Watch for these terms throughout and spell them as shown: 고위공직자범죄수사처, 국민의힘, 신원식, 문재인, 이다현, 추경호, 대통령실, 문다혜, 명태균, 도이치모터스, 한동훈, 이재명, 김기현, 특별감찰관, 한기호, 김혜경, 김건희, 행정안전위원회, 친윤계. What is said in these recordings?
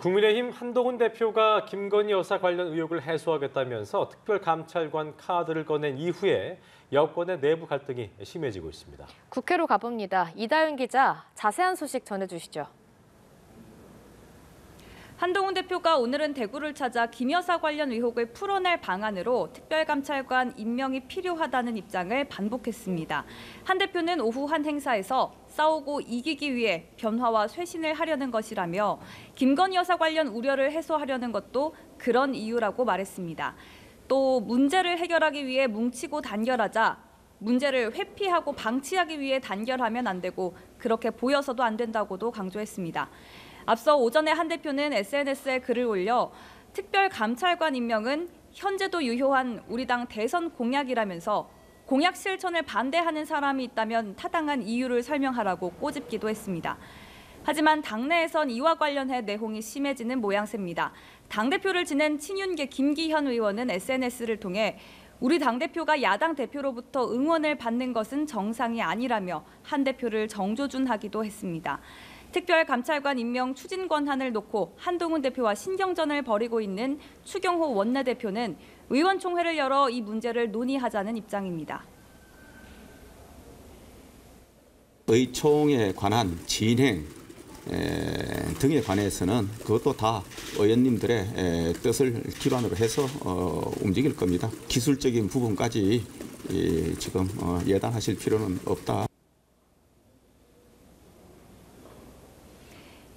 국민의힘 한동훈 대표가 김건희 여사 관련 의혹을 해소하겠다면서 특별감찰관 카드를 꺼낸 이후에 여권의 내부 갈등이 심해지고 있습니다. 국회로 가봅니다. 이다현 기자, 자세한 소식 전해주시죠. 한동훈 대표가 오늘은 대구를 찾아 김 여사 관련 의혹을 풀어낼 방안으로 특별감찰관 임명이 필요하다는 입장을 반복했습니다. 한 대표는 오후 한 행사에서 싸우고 이기기 위해 변화와 쇄신을 하려는 것이라며 김건희 여사 관련 우려를 해소하려는 것도 그런 이유라고 말했습니다. 또 문제를 해결하기 위해 뭉치고 단결하자, 문제를 회피하고 방치하기 위해 단결하면 안 되고 그렇게 보여서도 안 된다고도 강조했습니다. 앞서 오전에 한 대표는 SNS에 글을 올려 특별감찰관 임명은 현재도 유효한 우리 당 대선 공약이라면서 공약 실천을 반대하는 사람이 있다면 타당한 이유를 설명하라고 꼬집기도 했습니다. 하지만 당내에선 이와 관련해 내홍이 심해지는 모양새입니다. 당대표를 지낸 친윤계 김기현 의원은 SNS를 통해 우리 당대표가 야당 대표로부터 응원을 받는 것은 정상이 아니라며 한 대표를 정조준하기도 했습니다. 특별감찰관 임명 추진 권한을 놓고 한동훈 대표와 신경전을 벌이고 있는 추경호 원내대표는 의원총회를 열어 이 문제를 논의하자는 입장입니다. 의총에 관한 진행 등에 관해서는 그것도 다 의원님들의 뜻을 기반으로 해서 움직일 겁니다. 기술적인 부분까지 지금 예단하실 필요는 없다.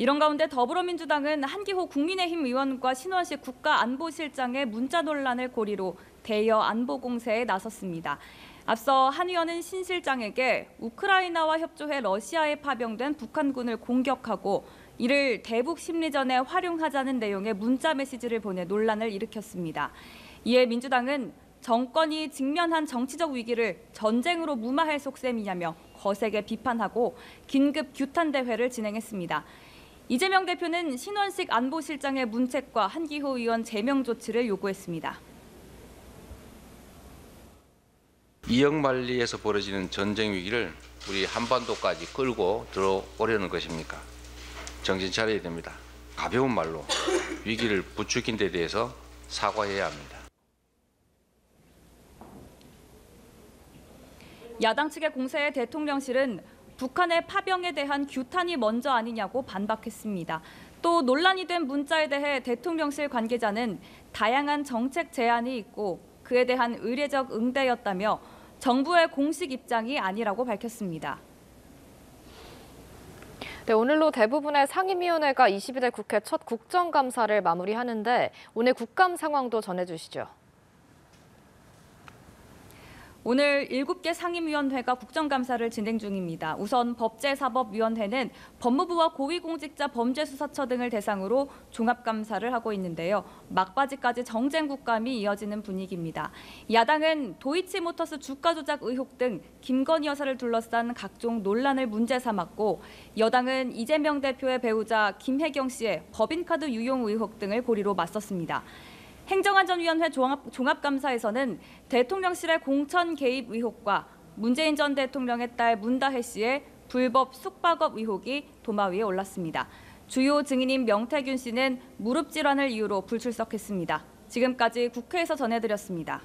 이런 가운데 더불어민주당은 한기호 국민의힘 의원과 신원식 국가안보실장의 문자 논란을 고리로 대여 안보 공세에 나섰습니다. 앞서 한 의원은 신 실장에게 우크라이나와 협조해 러시아에 파병된 북한군을 공격하고 이를 대북 심리전에 활용하자는 내용의 문자 메시지를 보내 논란을 일으켰습니다. 이에 민주당은 정권이 직면한 정치적 위기를 전쟁으로 무마할 속셈이냐며 거세게 비판하고 긴급 규탄 대회를 진행했습니다. 이재명 대표는 신원식 안보실장의 문책과 한기호 의원 제명 조치를 요구했습니다. 이역만리에서 벌어지는 전쟁 위기를 우리 한반도까지 끌고 들어오려는 것입니까? 정신 차려야 됩니다. 가벼운 말로 위기를 부추긴 데 대해서 사과해야 합니다. 야당 측의 공세에 대통령실은 북한의 파병에 대한 규탄이 먼저 아니냐고 반박했습니다. 또 논란이 된 문자에 대해 대통령실 관계자는 다양한 정책 제안이 있고 그에 대한 의례적 응대였다며 정부의 공식 입장이 아니라고 밝혔습니다. 네, 오늘로 대부분의 상임위원회가 22대 국회 첫 국정감사를 마무리하는데 오늘 국감 상황도 전해주시죠. 오늘 7개 상임위원회가 국정감사를 진행 중입니다. 우선 법제사법위원회는 법무부와 고위공직자 범죄수사처 등을 대상으로 종합감사를 하고 있는데요. 막바지까지 정쟁 국감이 이어지는 분위기입니다. 야당은 도이치모터스 주가 조작 의혹 등 김건희 여사를 둘러싼 각종 논란을 문제 삼았고 여당은 이재명 대표의 배우자 김혜경 씨의 법인카드 유용 의혹 등을 고리로 맞섰습니다. 행정안전위원회 종합감사에서는 대통령실의 공천 개입 의혹과 문재인 전 대통령의 딸 문다혜 씨의 불법 숙박업 의혹이 도마 위에 올랐습니다. 주요 증인인 명태균 씨는 무릎 질환을 이유로 불출석했습니다. 지금까지 국회에서 전해드렸습니다.